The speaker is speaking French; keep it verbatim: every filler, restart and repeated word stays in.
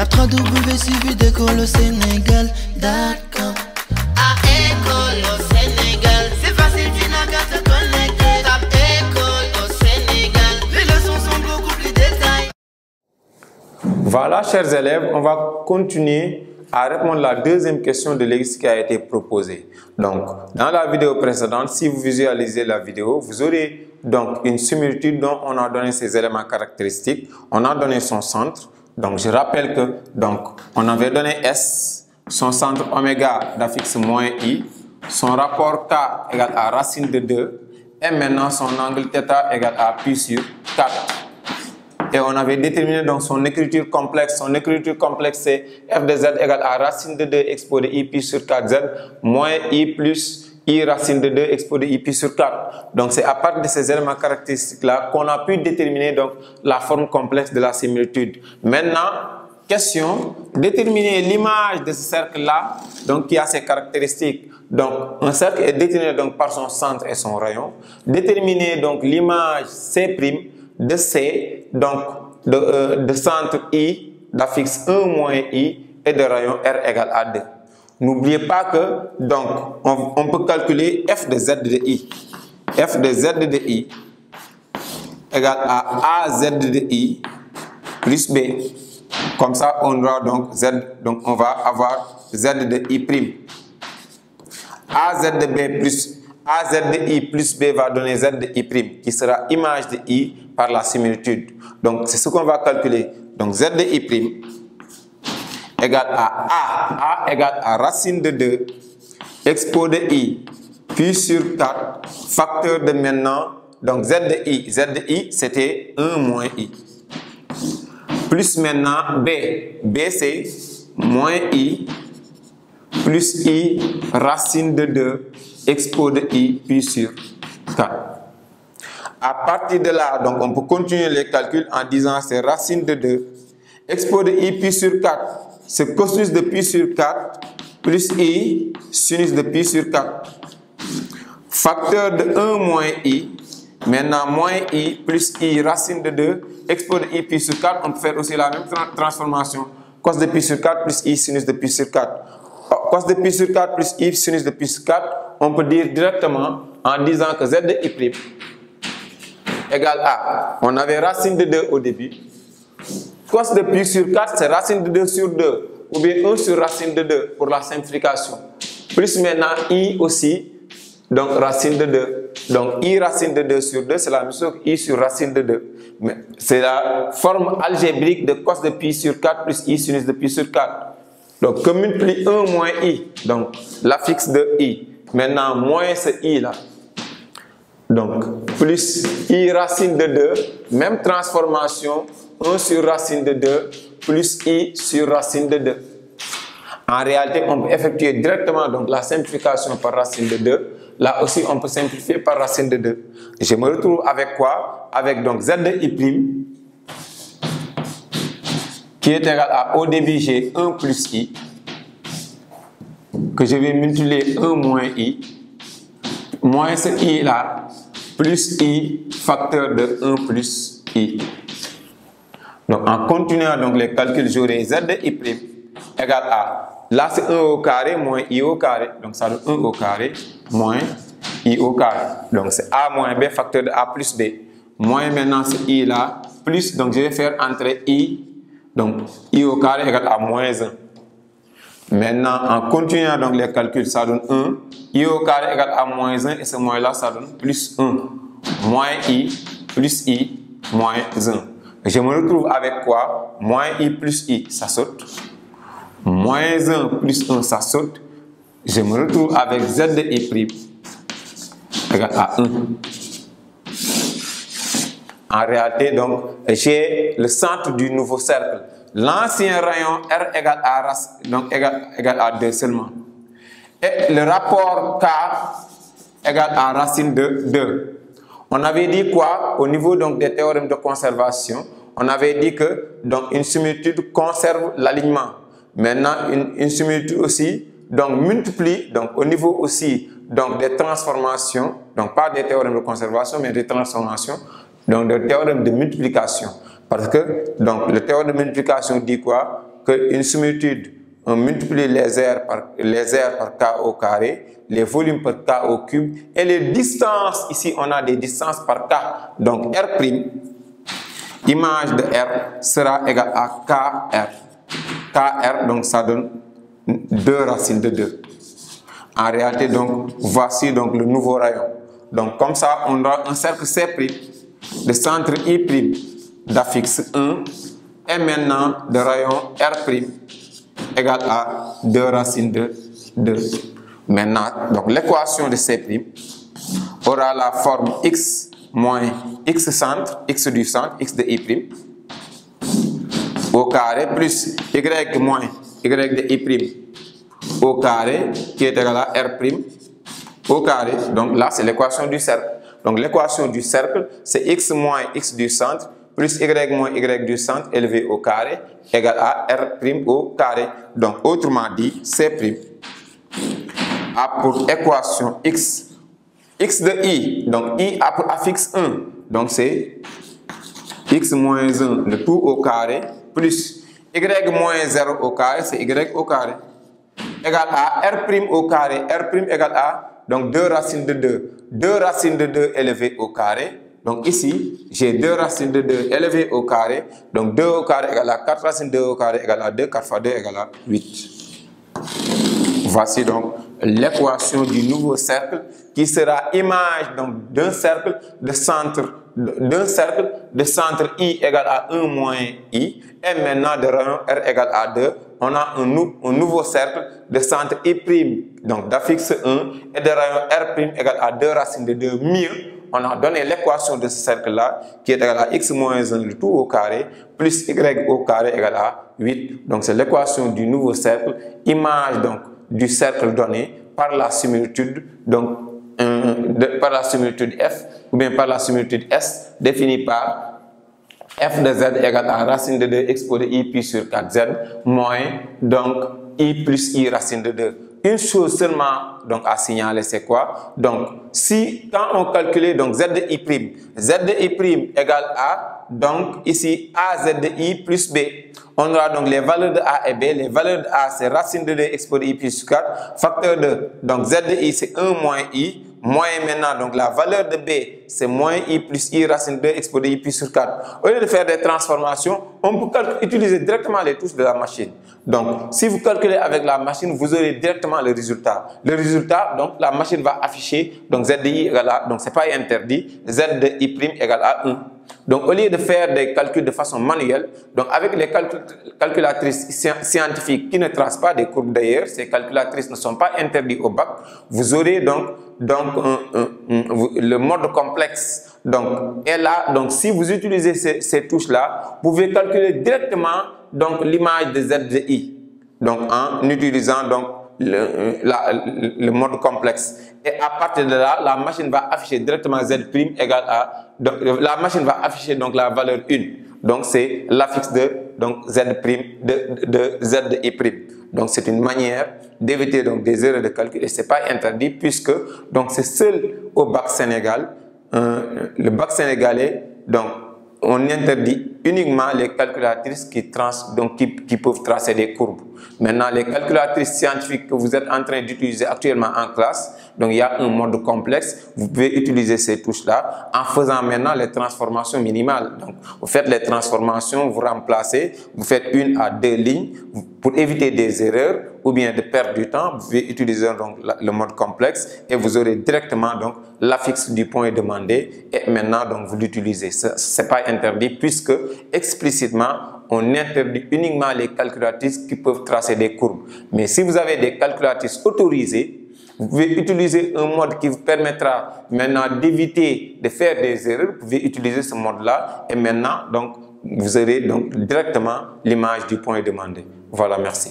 Tape trois W suivi d'école au Sénégal. D'accord. À école au Sénégal, c'est facile, tu n'as qu'à te connecter. Tape école au Sénégal, les leçons sont beaucoup plus détaillées. Voilà, chers élèves, on va continuer à répondre à la deuxième question de l'exercice qui a été proposée. Donc, dans la vidéo précédente, si vous visualisez la vidéo, vous aurez donc une similitude dont on a donné ses éléments caractéristiques, on a donné son centre. Donc, je rappelle que donc on avait donné S, son centre oméga d'affixe moins I, son rapport K égale à racine de deux, et maintenant son angle θ égale à pi sur quatre. Et on avait déterminé donc son écriture complexe. Son écriture complexe, c'est f de z égale à racine de deux exposé i pi sur quatre z moins i plus i racine de deux exposé i pi sur quatre. Donc c'est à partir de ces éléments caractéristiques-là qu'on a pu déterminer donc la forme complexe de la similitude. Maintenant, question, déterminer l'image de ce cercle-là donc qui a ses caractéristiques. Donc un cercle est déterminé donc par son centre et son rayon. Déterminer donc l'image C' de C, donc de, euh, de centre I, d'affixe un moins I et de rayon R égale à deux. N'oubliez pas que, donc, on, on peut calculer F de Z de I. F de Z de I égale à A Z de I plus B. Comme ça, on aura donc Z, donc on va avoir Z de I prime. A Z de B plus A Z de I plus B va donner Z de I prime, qui sera image de I par la similitude. Donc, c'est ce qu'on va calculer. Donc, Z de I prime égale à A. A égale à racine de deux, expo de I, puis sur quatre, facteur de maintenant. Donc, Z de I, Z de I, c'était un moins I. Plus maintenant B. B, c'est moins I, plus I, racine de deux, expo de I, puis sur quatre. À partir de là, donc on peut continuer les calculs en disant c'est racine de deux, expo de I pi sur quatre, c'est cosinus de pi sur quatre, plus I, sinus de pi sur quatre. Facteur de un moins I, maintenant moins I, plus I, racine de deux, expo de I pi sur quatre, on peut faire aussi la même tra transformation. Cos de pi sur quatre plus I, sinus de pi sur quatre. Cos de pi sur quatre plus I, sinus de pi sur quatre, on peut dire directement en disant que Z de I' égale à, on avait racine de deux au début, cos de pi sur quatre, c'est racine de deux sur deux, ou bien un sur racine de deux pour la simplification, plus maintenant I aussi, donc racine de deux. Donc I racine de deux sur deux, c'est la même chose que I sur racine de deux. C'est la forme algébrique de cos de pi sur quatre plus I sinus de pi sur quatre. Donc que multiplie un moins I, donc l'affixe de I, maintenant moins ce I là. Donc, plus I racine de deux, même transformation, un sur racine de deux, plus I sur racine de deux. En réalité, on peut effectuer directement donc, la simplification par racine de deux. Là aussi, on peut simplifier par racine de deux. Je me retrouve avec quoi? Avec donc Z de I', qui est égal à, au début, j'ai un plus I, que je vais multiplier un moins I, moins ce I là, plus I, facteur de un plus I. Donc en continuant donc, les calculs, j'aurai Z de I' égale à, là c'est un au carré moins I au carré, donc ça donne un au carré moins I au carré. Donc c'est A moins B, facteur de A plus B. Moins maintenant c'est I là, plus, donc je vais faire entrer I, donc I au carré égale à moins un. Maintenant, en continuant donc les calculs, ça donne un. I au carré égale à moins un et ce moins là, ça donne plus un. Moins I plus I moins un. Je me retrouve avec quoi? Moins I plus I, ça saute. Moins un plus un, ça saute. Je me retrouve avec Z de I' égale à un. En réalité, donc, j'ai le centre du nouveau cercle. L'ancien rayon R égale à, rac... donc égale, égale à deux seulement. Et le rapport K égale à racine de deux. On avait dit quoi? Au niveau donc, des théorèmes de conservation, on avait dit que donc, une similitude conserve l'alignement. Maintenant, une, une similitude aussi donc, multiplie, donc, au niveau aussi donc, des transformations, donc pas des théorèmes de conservation, mais des transformations, donc des théorèmes de multiplication. Parce que donc, le théorème de multiplication dit quoi? qu'une similitude, on multiplie les aires par, les aires par K au carré, les volumes par K au cube, et les distances, ici on a des distances par K. Donc R', image de R sera égale à K R. K R, donc ça donne deux racines de deux. En réalité, donc, voici donc le nouveau rayon. Donc comme ça, on aura un cercle C', de centre I', d'affixe un, et maintenant de rayon R', égale à deux racines de deux. Maintenant, donc l'équation de C' aura la forme x moins x centre, x du centre, x de I' au carré plus y moins y de I' au carré qui est égal à R' au carré. Donc là, c'est l'équation du cercle. Donc l'équation du cercle, c'est x moins x du centre plus y moins y du centre élevé au carré égale à R' au carré. Donc autrement dit, C' a pour équation x, x de i, donc i a pour affixe un, donc c'est x moins un, le tout au carré, plus y moins zéro au carré, c'est y au carré, égale à R' au carré, R' égale à, donc deux racines de deux, deux racines de deux élevées au carré. Donc ici, j'ai deux racines de deux élevées au carré. Donc deux au carré égale à quatre racines de deux au carré égale à deux. quatre fois deux égale à huit. Voici donc l'équation du nouveau cercle qui sera image d'un cercle de centre d'un cercle de centre I égale à un moins I. Et maintenant de rayon R égale à deux, on a un, nou, un nouveau cercle de centre I', donc d'affixe un, et de rayon R' égale à deux racines de deux mieux. On a donné l'équation de ce cercle-là qui est égale à x moins un, le tout au carré, plus y au carré égale à huit. Donc c'est l'équation du nouveau cercle, image donc du cercle donné par la similitude, donc, euh, de, par la similitude f ou bien par la similitude s définie par f de z égale à racine de deux expo de i pi sur quatre z moins donc i plus i racine de deux. Une chose seulement donc à signaler, c'est quoi? Donc si quand on calculait donc z de i', z de i' égale à donc ici a z de i plus b, on aura donc les valeurs de a et b. Les valeurs de a, c'est racine de deux expo de i plus quatre, facteur deux, donc z de i c'est un moins i, moins maintenant donc la valeur de b c'est moins i plus i racine de deux expo de i plus sur quatre. Au lieu de faire des transformations, on peut utiliser directement les touches de la machine. Donc si vous calculez avec la machine, vous aurez directement le résultat. Le résultat, donc la machine va afficher donc z de i égale à, donc c'est pas interdit, z de i' égale à un. Donc au lieu de faire des calculs de façon manuelle, donc avec les calcul calculatrices scientifiques qui ne tracent pas des courbes d'ailleurs, ces calculatrices ne sont pas interdites au bac, vous aurez donc donc un, un, un, le mode complexe. Donc et là, donc si vous utilisez ces, ces touches là, vous pouvez calculer directement donc l'image de z de i, donc en utilisant donc le, la, le mode complexe. Et à partir de là, la machine va afficher directement z' égale à, donc, la machine va afficher donc la valeur un, donc c'est l'affixe de donc z' de, de z de i'. Donc c'est une manière d'éviter donc des erreurs de calcul et c'est pas interdit, puisque donc c'est seul au bac Sénégal, euh, le bac sénégalais, donc on interdit uniquement les calculatrices qui, trans, donc qui, qui peuvent tracer des courbes. Maintenant, les calculatrices scientifiques que vous êtes en train d'utiliser actuellement en classe, donc il y a un mode complexe, vous pouvez utiliser ces touches-là en faisant maintenant les transformations minimales. Donc, vous faites les transformations, vous remplacez, vous faites une à deux lignes pour éviter des erreurs ou bien de perdre du temps. Vous pouvez utiliser donc le mode complexe et vous aurez directement donc l'affixe du point demandé, et maintenant donc vous l'utilisez. Ce n'est pas interdit, puisque explicitement on interdit uniquement les calculatrices qui peuvent tracer des courbes. Mais si vous avez des calculatrices autorisées, vous pouvez utiliser un mode qui vous permettra maintenant d'éviter de faire des erreurs. Vous pouvez utiliser ce mode-là et maintenant donc vous aurez donc directement l'image du point demandé. Voilà, merci.